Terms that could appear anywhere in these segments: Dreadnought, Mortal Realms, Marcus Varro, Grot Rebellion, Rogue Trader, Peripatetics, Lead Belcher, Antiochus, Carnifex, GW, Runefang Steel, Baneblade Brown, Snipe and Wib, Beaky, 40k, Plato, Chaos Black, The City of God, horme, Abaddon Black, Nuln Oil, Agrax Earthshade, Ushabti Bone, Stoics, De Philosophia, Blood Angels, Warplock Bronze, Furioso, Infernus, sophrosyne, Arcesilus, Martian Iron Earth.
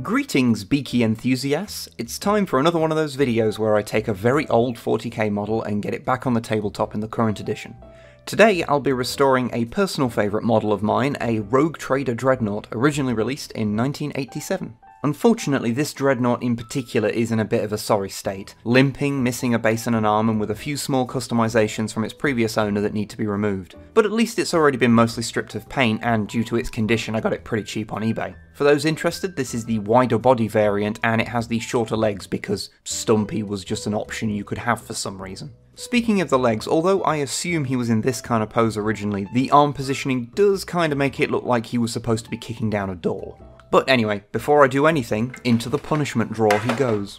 Greetings, Beaky enthusiasts! It's time for another one of those videos where I take a very old 40k model and get it back on the tabletop in the current edition. Today I'll be restoring a personal favourite model of mine, a Rogue Trader Dreadnought originally released in 1987. Unfortunately, this Dreadnought in particular is in a bit of a sorry state, limping, missing a base and an arm, and with a few small customisations from its previous owner that need to be removed. But at least it's already been mostly stripped of paint, and due to its condition I got it pretty cheap on eBay. For those interested, this is the wider body variant, and it has the shorter legs because Stumpy was just an option you could have for some reason. Speaking of the legs, although I assume he was in this kind of pose originally, the arm positioning does kind of make it look like he was supposed to be kicking down a door. But anyway, before I do anything, into the punishment drawer he goes.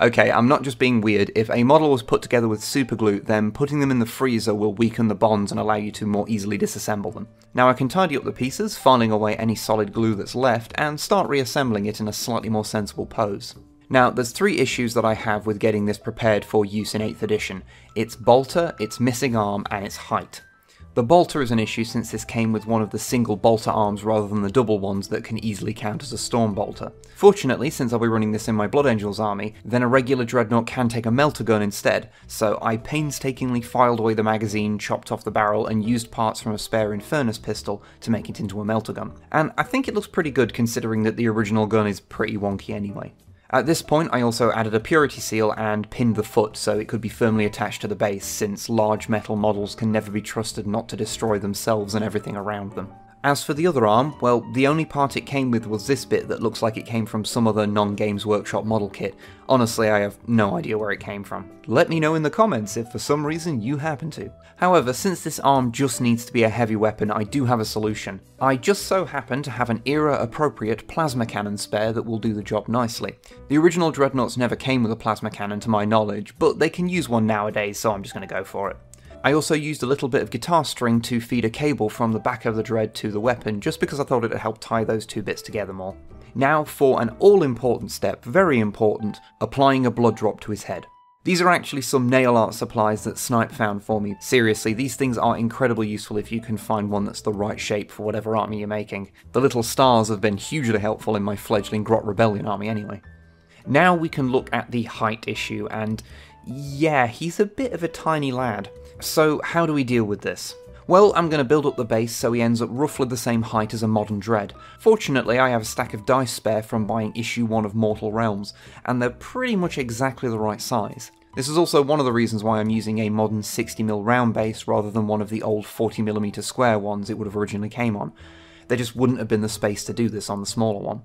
Okay, I'm not just being weird. If a model was put together with superglue, then putting them in the freezer will weaken the bonds and allow you to more easily disassemble them. Now I can tidy up the pieces, filing away any solid glue that's left, and start reassembling it in a slightly more sensible pose. Now, there's three issues that I have with getting this prepared for use in 8th edition. It's bolter, its missing arm, and its height. The bolter is an issue since this came with one of the single bolter arms rather than the double ones that can easily count as a storm bolter. Fortunately, since I'll be running this in my Blood Angels army, then a regular Dreadnought can take a melter gun instead, so I painstakingly filed away the magazine, chopped off the barrel, and used parts from a spare Infernus pistol to make it into a melter gun. And I think it looks pretty good considering that the original gun is pretty wonky anyway. At this point I also added a purity seal and pinned the foot so it could be firmly attached to the base, since large metal models can never be trusted not to destroy themselves and everything around them. As for the other arm, well, the only part it came with was this bit that looks like it came from some other non-Games Workshop model kit. Honestly, I have no idea where it came from. Let me know in the comments if for some reason you happen to. However, since this arm just needs to be a heavy weapon, I do have a solution. I just so happen to have an era-appropriate plasma cannon spare that will do the job nicely. The original Dreadnoughts never came with a plasma cannon to my knowledge, but they can use one nowadays, so I'm just going to go for it. I also used a little bit of guitar string to feed a cable from the back of the Dread to the weapon, just because I thought it'd help tie those two bits together more. Now for an all-important step, very important, applying a blood drop to his head. These are actually some nail art supplies that Snipe found for me. Seriously, these things are incredibly useful if you can find one that's the right shape for whatever army you're making. The little stars have been hugely helpful in my fledgling Grot Rebellion army anyway. Now we can look at the height issue, and yeah, he's a bit of a tiny lad. So how do we deal with this? Well, I'm going to build up the base so he ends up roughly the same height as a modern Dread. Fortunately, I have a stack of dice spare from buying issue 1 of Mortal Realms, and they're pretty much exactly the right size. This is also one of the reasons why I'm using a modern 60mm round base rather than one of the old 40mm square ones it would have originally came on. There just wouldn't have been the space to do this on the smaller one.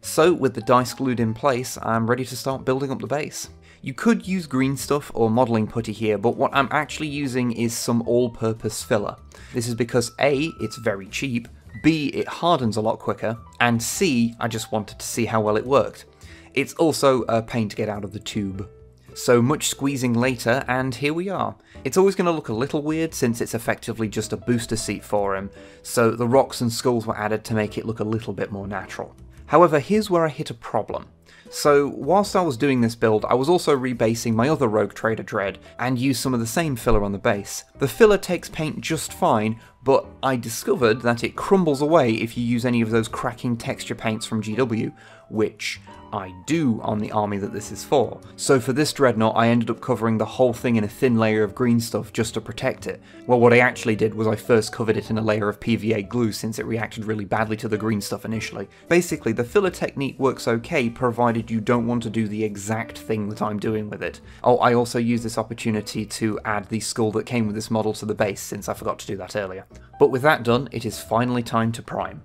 So, with the dice glued in place, I'm ready to start building up the base. You could use green stuff or modelling putty here, but what I'm actually using is some all-purpose filler. This is because A, it's very cheap, B, it hardens a lot quicker, and C, I just wanted to see how well it worked. It's also a pain to get out of the tube. So much squeezing later, and here we are. It's always going to look a little weird since it's effectively just a booster seat for him, so the rocks and skulls were added to make it look a little bit more natural. However, here's where I hit a problem. So, whilst I was doing this build, I was also rebasing my other Rogue Trader Dread, and used some of the same filler on the base. The filler takes paint just fine, but I discovered that it crumbles away if you use any of those cracking texture paints from GW, which I do on the army that this is for. So for this Dreadnought, I ended up covering the whole thing in a thin layer of green stuff just to protect it. Well, what I actually did was I first covered it in a layer of PVA glue since it reacted really badly to the green stuff initially. Basically, the filler technique works okay, provided you don't want to do the exact thing that I'm doing with it. Oh, I also used this opportunity to add the skull that came with this model to the base since I forgot to do that earlier. But with that done, it is finally time to prime.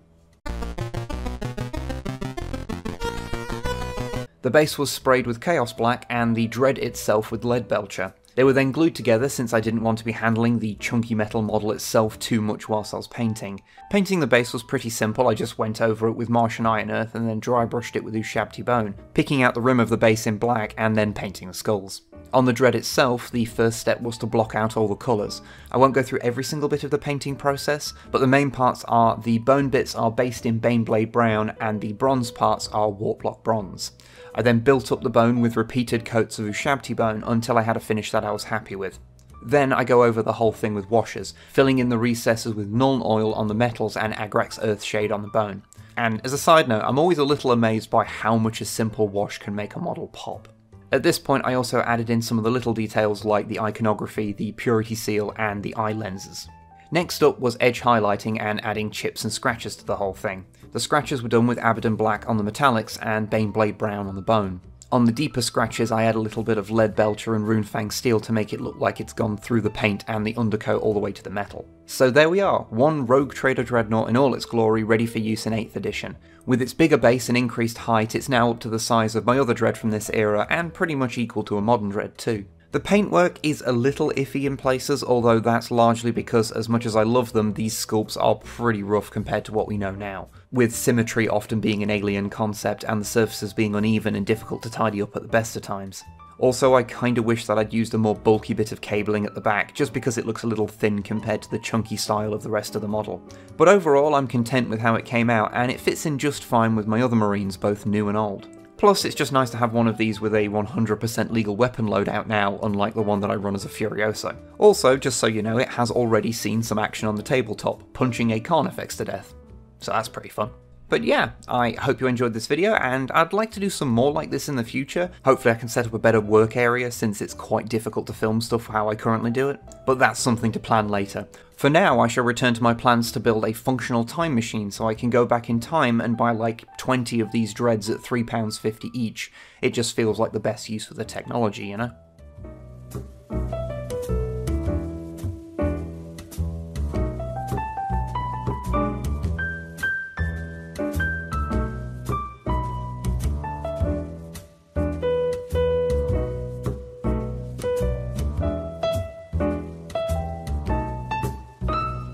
The base was sprayed with Chaos Black and the Dread itself with Lead Belcher. They were then glued together since I didn't want to be handling the chunky metal model itself too much whilst I was painting. Painting the base was pretty simple, I just went over it with Martian Iron Earth and then dry brushed it with Ushabti Bone, picking out the rim of the base in black and then painting the skulls. On the Dread itself, the first step was to block out all the colours. I won't go through every single bit of the painting process, but the main parts are the bone bits are based in Baneblade Brown and the bronze parts are Warplock Bronze. I then built up the bone with repeated coats of Ushabti Bone until I had a finish that I was happy with. Then I go over the whole thing with washers, filling in the recesses with Nuln Oil on the metals and Agrax Earthshade on the bone. And as a side note, I'm always a little amazed by how much a simple wash can make a model pop. At this point I also added in some of the little details like the iconography, the purity seal, and the eye lenses. Next up was edge highlighting and adding chips and scratches to the whole thing. The scratches were done with Abaddon Black on the metallics and Baneblade Brown on the bone. On the deeper scratches I add a little bit of Lead Belcher and Runefang Steel to make it look like it's gone through the paint and the undercoat all the way to the metal. So there we are, one Rogue Trader Dreadnought in all its glory, ready for use in 8th edition. With its bigger base and increased height, it's now up to the size of my other Dread from this era, and pretty much equal to a modern Dread too. The paintwork is a little iffy in places, although that's largely because, as much as I love them, these sculpts are pretty rough compared to what we know now, with symmetry often being an alien concept and the surfaces being uneven and difficult to tidy up at the best of times. Also, I kinda wish that I'd used a more bulky bit of cabling at the back, just because it looks a little thin compared to the chunky style of the rest of the model. But overall, I'm content with how it came out, and it fits in just fine with my other Marines, both new and old. Plus, it's just nice to have one of these with a 100% legal weapon loadout now, unlike the one that I run as a Furioso. Also, just so you know, it has already seen some action on the tabletop, punching a Carnifex to death. So that's pretty fun. But yeah, I hope you enjoyed this video, and I'd like to do some more like this in the future. Hopefully I can set up a better work area, since it's quite difficult to film stuff how I currently do it. But that's something to plan later. For now, I shall return to my plans to build a functional time machine so I can go back in time and buy like 20 of these dreads at £3.50 each. It just feels like the best use for the technology, you know?